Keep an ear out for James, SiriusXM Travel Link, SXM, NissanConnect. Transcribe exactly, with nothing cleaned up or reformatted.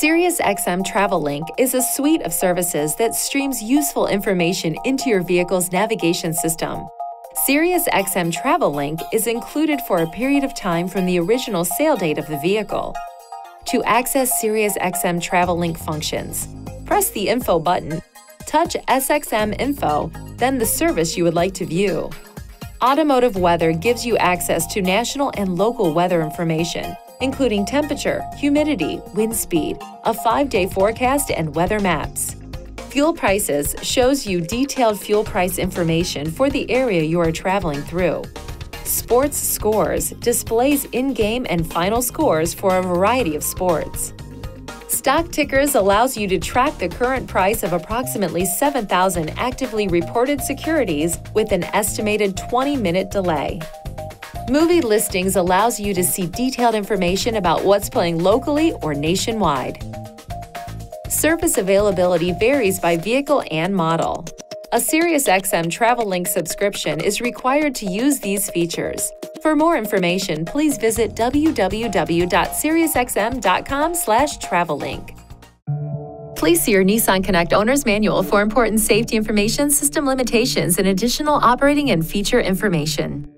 SiriusXM Travel Link is a suite of services that streams useful information into your vehicle's navigation system. SiriusXM Travel Link is included for a period of time from the original sale date of the vehicle. To access SiriusXM Travel Link functions, press the Info button, touch S X M Info, then the service you would like to view. Automotive Weather gives you access to national and local weather information, including temperature, humidity, wind speed, a five-day forecast, and weather maps. Fuel Prices shows you detailed fuel price information for the area you are traveling through. Sports Scores displays in-game and final scores for a variety of sports. Stock Tickers allows you to track the current price of approximately seven thousand actively reported securities with an estimated twenty-minute delay. Movie Listings allows you to see detailed information about what's playing locally or nationwide. Service availability varies by vehicle and model. A SiriusXM Travel Link subscription is required to use these features. For more information, please visit w w w dot sirius x m dot com slash travel link. Please see your NissanConnect Owner's Manual for important safety information, system limitations, and additional operating and feature information.